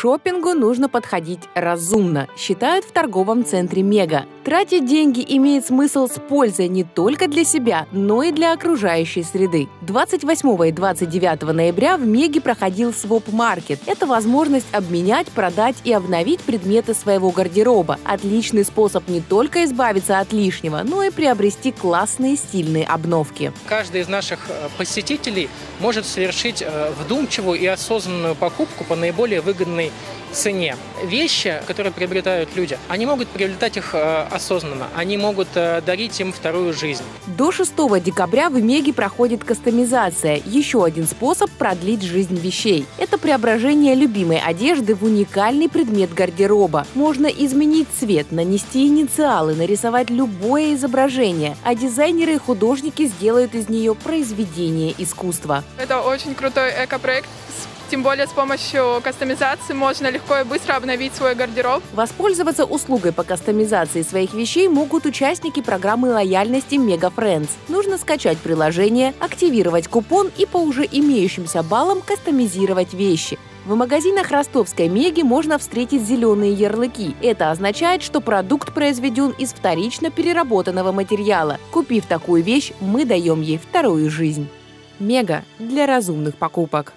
шопингу нужно подходить разумно, считают в торговом центре Мега. Тратить деньги имеет смысл с пользой не только для себя, но и для окружающей среды. 28 и 29 ноября в Меге проходил своп-маркет. Это возможность обменять, продать и обновить предметы своего гардероба. Отличный способ не только избавиться от лишнего, но и приобрести классные стильные обновки. Каждый из наших посетителей может совершить вдумчивую и осознанную покупку по наиболее выгодной цене. Вещи, которые приобретают люди, они могут приобретать их осознанно, они могут дарить им вторую жизнь. До 6 декабря в Меге проходит кастомизация, еще один способ продлить жизнь вещей. Это преображение любимой одежды в уникальный предмет гардероба. Можно изменить цвет, нанести инициалы, нарисовать любое изображение, а дизайнеры и художники сделают из нее произведение искусства. Это очень крутой экопроект. Тем более с помощью кастомизации можно легко и быстро обновить свой гардероб. Воспользоваться услугой по кастомизации своих вещей могут участники программы лояльности Мегафрендс. Нужно скачать приложение, активировать купон и по уже имеющимся баллам кастомизировать вещи. В магазинах ростовской Меги можно встретить зеленые ярлыки. Это означает, что продукт произведен из вторично переработанного материала. Купив такую вещь, мы даем ей вторую жизнь. Мега для разумных покупок.